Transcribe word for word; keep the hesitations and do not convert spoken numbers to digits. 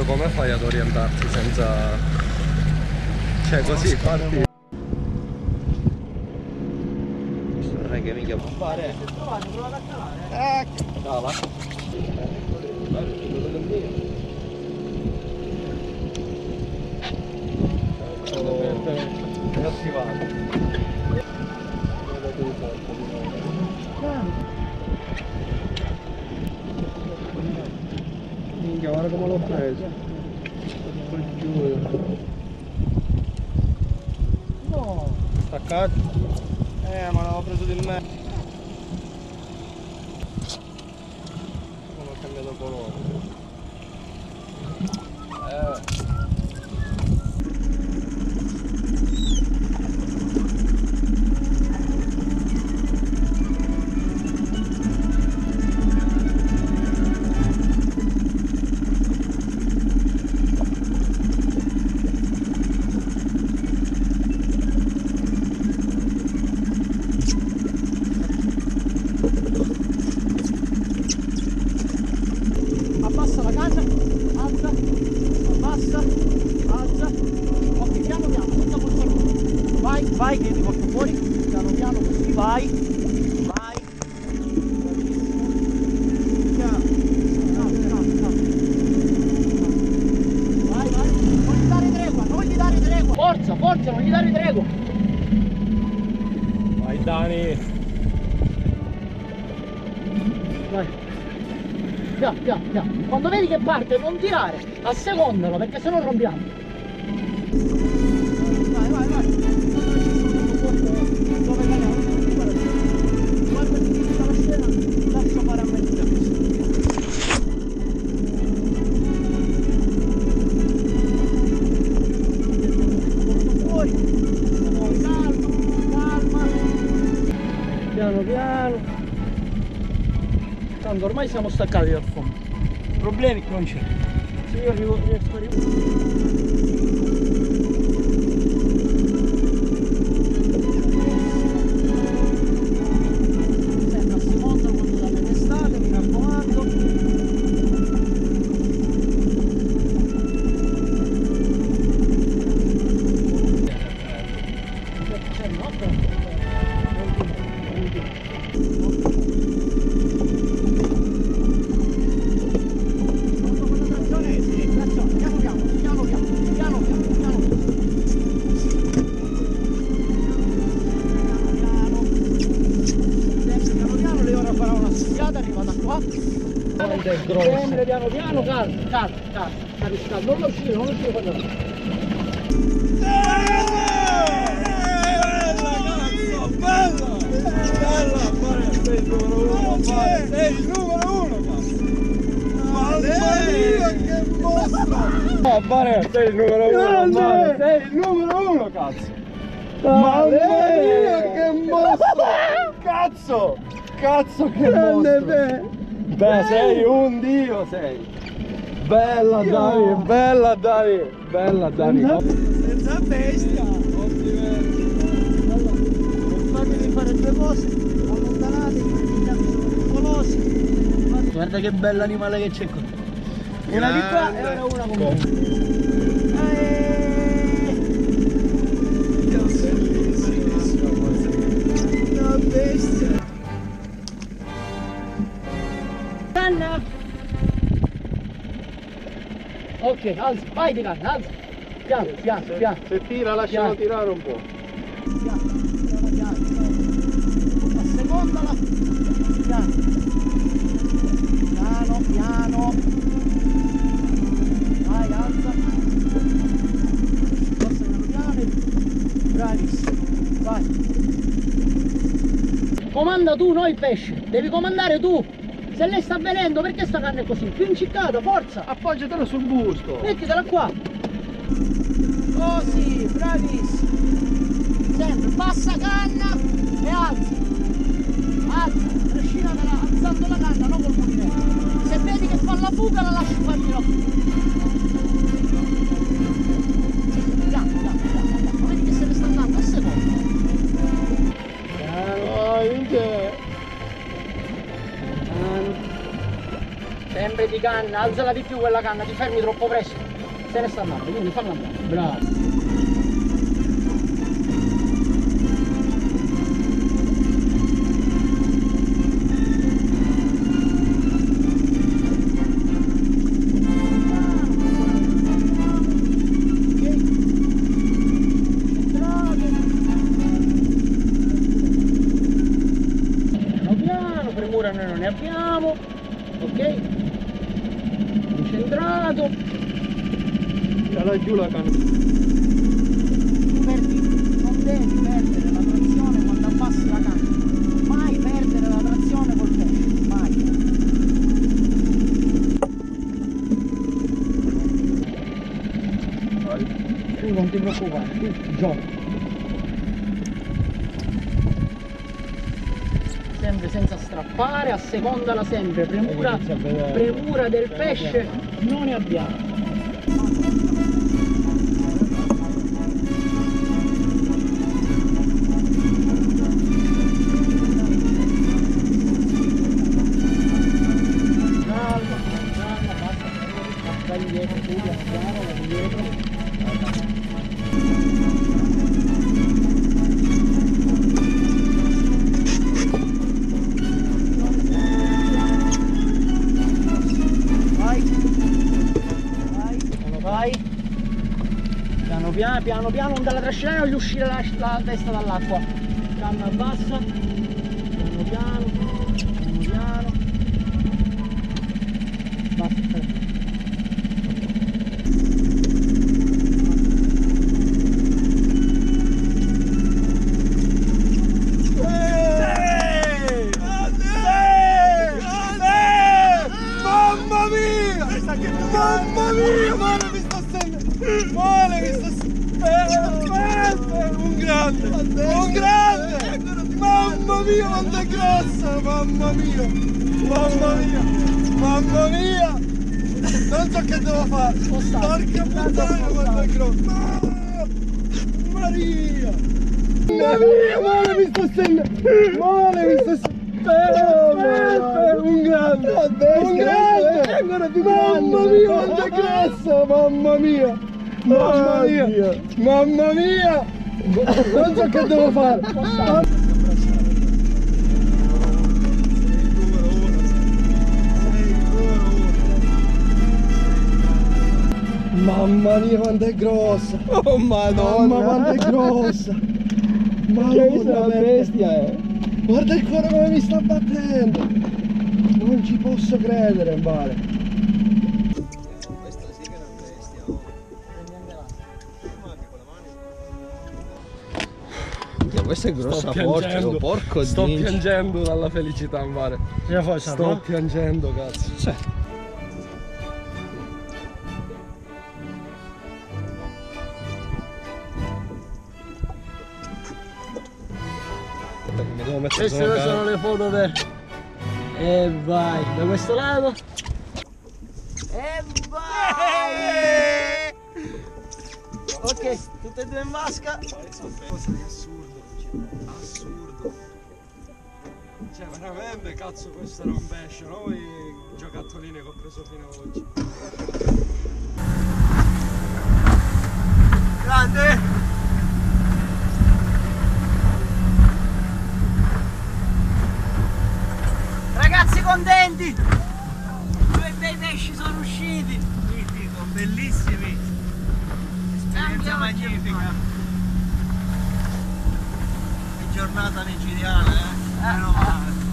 voglio come fai ad orientarti senza... cioè così parti. Non è che mica può fare. Provate, provate a calare. Ecco. No, va. Non si va. Minchia, guarda come l'ho preso. Lo giuro. No. Staccato. Eh, ma l'avevo preso di me. Non ho cambiato colore. Eh. Vai che ti porto fuori, piano piano così, vai, vai, bravissimo, piano, calma, calma, calma, vai, vai, non gli dare tregua, non gli dare tregua, forza, forza, non gli dare tregua, vai Dani, vai, piano, piano, piano, quando vedi che parte non tirare, assecondalo perché se no rompiamo. Vai, vai, vai. Tanto ormai siamo staccati dal fondo, problemi non c'è, se io arrivo riesco a arrivare. Sempre a seconda quando date testate, mi raccomando. C'è il nostro? Sempre piano piano, calma, calma, calma, calma, non lo uscire, non lo uscire quando va. Bella, bella, bella, bella, sei il numero uno, fare, sei il numero uno, mamma mia, che mostro! No, fare, sei il numero uno, fare, sei il numero uno, cazzo! Mamma mia, che mostro! Cazzo, cazzo che mostro! Beh, sei un dio, sei! Bella dio. Dani, bella Dani, bella Dani! Senza bestia! Non fatemi fare due cose, allontanatevi, sono pericolosi! Guarda che bella animale che c'è qua! Una di qua e una una con me! Una bestia! Ok, alza, vai di canna, alza, piano, piano, piano. Se tira lascialo tirare un po'. Piano, piano, piano, piano. Assecondala, piano. Piano, piano. Vai, alza. Forza piano piano. Bravissimo, vai. Comanda tu, no il pesce, devi comandare tu. Se lei sta venendo, perché sta canna è così? Più inciccata, forza! Appoggiatelo sul busto! Mettitela qua! Così, bravissimo! Sempre, bassa canna e alza! Alza, trascinatela alzando la canna, non col mulinetto! Se vedi che fa la fuga la lasci fargli la fuga! Piano, piano, piano! Vedi che se ne sta andando a seconda! Piano, vince! Sempre golpe di canna, alzala di più quella canna, ti fermi troppo presto, se ne sta andando, quindi falla andare. Bravo. Noi non ne abbiamo, ok, concentrato, da laggiù la canna. Non devi perdere la trazione quando abbassi la canna, mai perdere la trazione col pesce, mai. Tu non ti preoccupare, tu giochi. Sempre senza strappare, a seconda la sempre, premura, premura del pesce non ne abbiamo. Calma, calma, basta, vai indietro, tu, piano, vai indietro. Piano piano piano, non dalla trascinare, non gli uscire la, la testa dall'acqua. Canna bassa, piano piano, piano piano. Basta. Grande! Grande! Mamma mia! Mamma mia! Male mi sta sempre! Male mi sta sempre! Un grande, un grande, mamma mia quanto è grossa, mamma mia, mamma mia, mamma mia, non so che devo fare, porca puttana quanto è grossa, Maria, mamma mia, male mi sto stendendo, male mi sto stendendo, un grande, un grande, mamma mia quanto è grossa, mamma mia. Mamma mia, mamma mia, non so che devo fare. Mamma mia quanto è grossa. Oh madonna, mamma quanto è grossa. Ma che una bestia è. Guarda il cuore come mi sta battendo. Non ci posso credere, Vale. Questa è grossa porca, porco di. Sto piangendo dalla felicità in mare. Sto piangendo, cazzo. Cioè. Queste sono, sono le foto del. E vai, da questo lato. E vai! Ok, tutte e due in vasca. Assurdo, cioè veramente cazzo questo era un pesce, noi giocattolini che ho preso fino ad oggi. Grande! Ragazzi contenti! Due bei pesci sono usciti! Mitico, bellissimi! Esperienza magnifica! Giornata nigeriana, eh? Eh, no,